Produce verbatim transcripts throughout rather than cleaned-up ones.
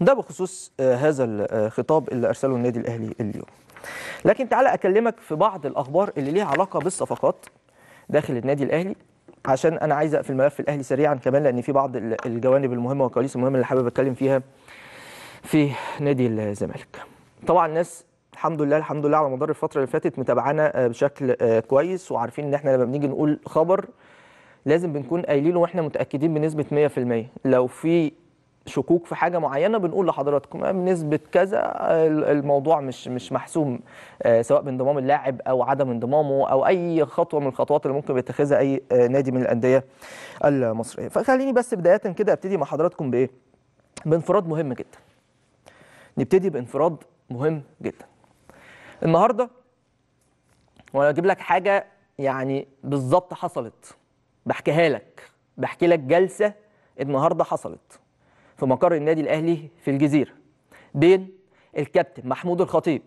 ده بخصوص هذا الخطاب اللي ارسله النادي الاهلي اليوم. لكن تعالى اكلمك في بعض الاخبار اللي ليها علاقه بالصفقات داخل النادي الاهلي، عشان انا عايز اقفل الملف الاهلي سريعا كمان، لان في بعض الجوانب المهمه والكواليس المهمه اللي حابب اتكلم فيها في نادي الزمالك. طبعا الناس الحمد لله الحمد لله على مدار الفتره اللي فاتت متابعانا بشكل كويس، وعارفين ان احنا لما بنيجي نقول خبر لازم بنكون قايلينه واحنا متاكدين بنسبه مية في المية. لو في شكوك في حاجه معينه بنقول لحضراتكم بنسبه كذا الموضوع مش مش محسوم، سواء بانضمام اللاعب او عدم انضمامه او اي خطوه من الخطوات اللي ممكن بيتخذها اي نادي من الانديه المصريه. فخليني بس بدايه كده ابتدي مع حضراتكم بايه؟ بانفراد مهم جدا. نبتدي بانفراد مهم جدا. النهارده وانا اجيب لك حاجه يعني بالظبط حصلت، بحكيها لك، بحكي لك جلسه النهارده حصلت في مقر النادي الاهلي في الجزيره بين الكابتن محمود الخطيب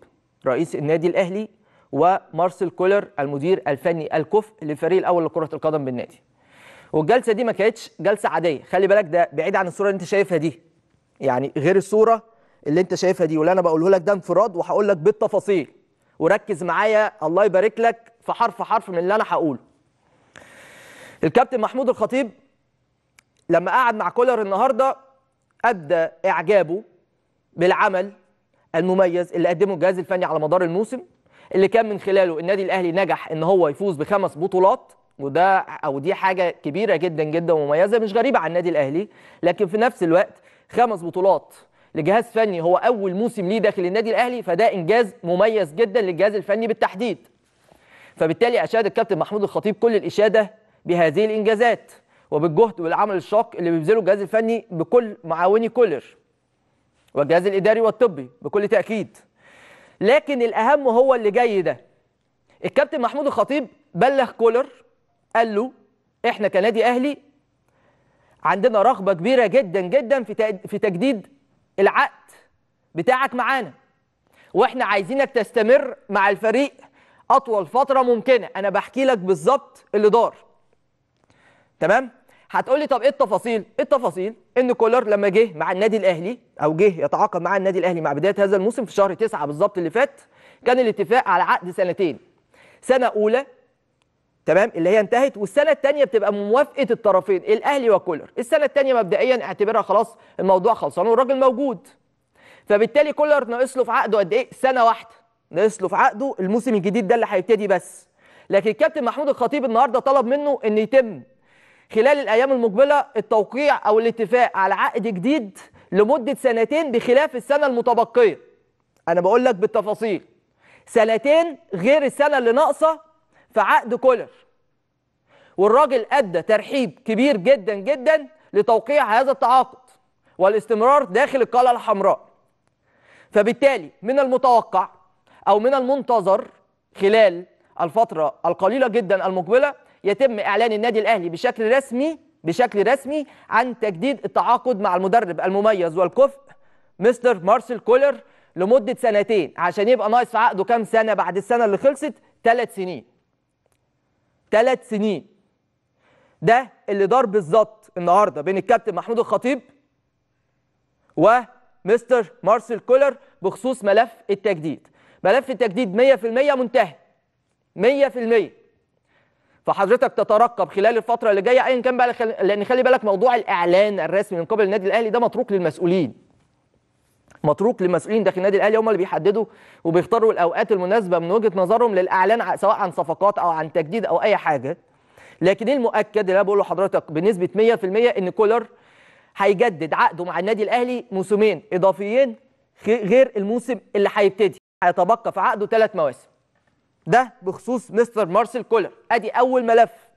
رئيس النادي الاهلي ومارسيل كولر المدير الفني الكفء للفريق الاول لكره القدم بالنادي. والجلسه دي ما كانتش جلسه عاديه، خلي بالك، ده بعيد عن الصوره اللي انت شايفها دي، يعني غير الصوره اللي انت شايفها دي، واللي انا بقوله لك ده انفراد، وهقول لك بالتفاصيل وركز معايا الله يبارك لك في حرف حرف من اللي انا هقوله. الكابتن محمود الخطيب لما قعد مع كولر النهارده أبدى إعجابه بالعمل المميز اللي قدمه الجهاز الفني على مدار الموسم، اللي كان من خلاله النادي الأهلي نجح إن هو يفوز بخمس بطولات، وده أو دي حاجة كبيرة جدا جدا ومميزة مش غريبة على النادي الأهلي، لكن في نفس الوقت خمس بطولات لجهاز فني هو أول موسم ليه داخل النادي الأهلي، فده إنجاز مميز جدا للجهاز الفني بالتحديد. فبالتالي أشاد الكابتن محمود الخطيب كل الإشادة بهذه الإنجازات وبالجهد والعمل الشاق اللي بيبذله الجهاز الفني بكل معاوني كولر والجهاز الاداري والطبي بكل تاكيد. لكن الاهم هو اللي جاي ده. الكابتن محمود الخطيب بلغ كولر قال له احنا كنادي اهلي عندنا رغبه كبيره جدا جدا في في تجديد العقد بتاعك معانا، واحنا عايزينك تستمر مع الفريق اطول فتره ممكنه. انا بحكي لك بالظبط اللي دار، تمام؟ هتقولي طب ايه التفاصيل؟ التفاصيل ان كولر لما جه مع النادي الاهلي او جه يتعاقد مع النادي الاهلي مع بدايه هذا الموسم في شهر تسعة بالظبط اللي فات، كان الاتفاق على عقد سنتين. سنه اولى تمام اللي هي انتهت، والسنه الثانيه بتبقى موافقه الطرفين الاهلي وكولر. السنه الثانيه مبدئيا اعتبرها خلاص الموضوع خلصان والراجل موجود. فبالتالي كولر ناقص له في عقده قد ايه؟ سنه واحده ناقص له في عقده الموسم الجديد ده اللي هيبتدي بس. لكن الكابتن محمود الخطيب النهارده طلب منه ان يتم خلال الأيام المقبلة التوقيع أو الاتفاق على عقد جديد لمدة سنتين بخلاف السنة المتبقية. أنا بقول لك بالتفاصيل، سنتين غير السنة اللي ناقصة في عقد كولر. والراجل أدى ترحيب كبير جدا جدا لتوقيع هذا التعاقد والاستمرار داخل القلعة الحمراء. فبالتالي من المتوقع أو من المنتظر خلال الفترة القليلة جدا المقبلة يتم إعلان النادي الأهلي بشكل رسمي بشكل رسمي عن تجديد التعاقد مع المدرب المميز والكفء مستر مارسيل كولر لمدة سنتين، عشان يبقى ناقص في عقده كام سنة بعد السنة اللي خلصت؟ ثلاث سنين. ثلاث سنين. ده اللي دار بالظبط النهارده بين الكابتن محمود الخطيب ومستر مارسيل كولر بخصوص ملف التجديد. ملف التجديد مية في المية منتهي. مية في المية. فحضرتك تترقب خلال الفترة اللي جاية أيا كان بقى، لأن خلي بالك موضوع الإعلان الرسمي من قبل النادي الأهلي ده متروك للمسؤولين. متروك للمسؤولين داخل النادي الأهلي، هم اللي بيحددوا وبيختاروا الأوقات المناسبة من وجهة نظرهم للإعلان سواء عن صفقات أو عن تجديد أو أي حاجة. لكن المؤكد اللي أنا بقوله لحضرتك بنسبة مية في المية إن كولر هيجدد عقده مع النادي الأهلي موسمين إضافيين غير الموسم اللي هيبتدي، هيتبقى في عقده ثلاث مواسم. ده بخصوص مستر مارسيل كولر، ادي اول ملف.